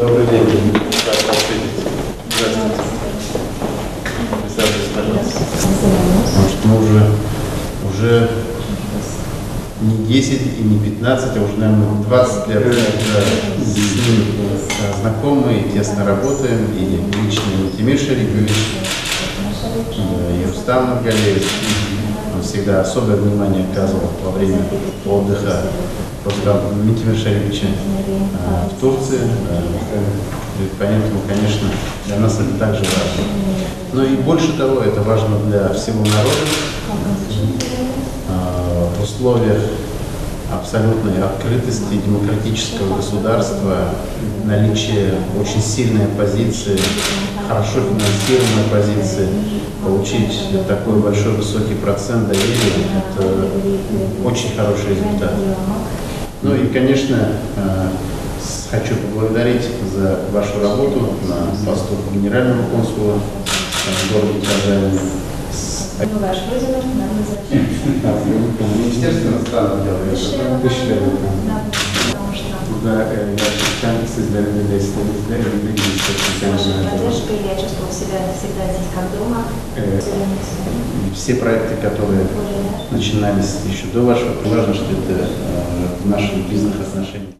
Добрый день. Как вас видеть? Здравствуйте. Присаживайтесь, пожалуйста. Может, мы уже не 10 и не 15, а уже, наверное, 20 лет с ним знакомы и тесно работаем. И лично Минтимер Шаймиев, и Рустам Галеевич. Он всегда особое внимание оказывал во время отдыха Минтимера Шаймиевича в Турции. Поэтому, конечно, для нас это также важно. Но и больше того, это важно для всего народа в условиях абсолютной открытости демократического государства, наличие очень сильной оппозиции, хорошо финансируемой оппозиции, получить такой большой высокий процент доверия – это очень хороший результат. Ну и, конечно, хочу поблагодарить за вашу работу на посту генерального консула города Казани. Министерство иностранных дел, я чувствовал себя всегда здесь как дома. Все проекты, которые начинались еще до вашего, важно, что это в наших бизнес-отношениях.